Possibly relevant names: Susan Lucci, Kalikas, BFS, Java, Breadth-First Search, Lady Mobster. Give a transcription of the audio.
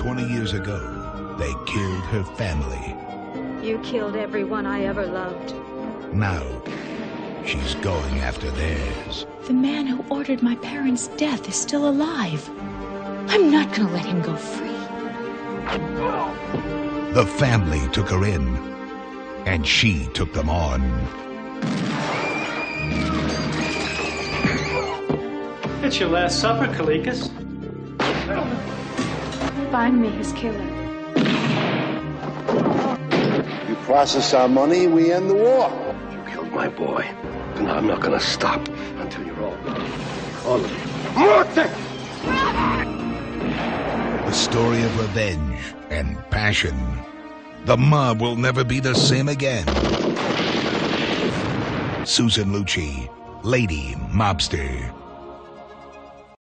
20 years ago, they killed her family. You killed everyone I ever loved. Now, she's going after theirs. The man who ordered my parents' death is still alive. I'm not gonna let him go free. The family took her in, and she took them on. It's your last supper, Kalikas. Find me his killer. You process our money, we end the war. You killed my boy, and I'm not gonna stop until you're all gone. All of you. Morte! The story of revenge and passion. The mob will never be the same again. Susan Lucci, Lady Mobster.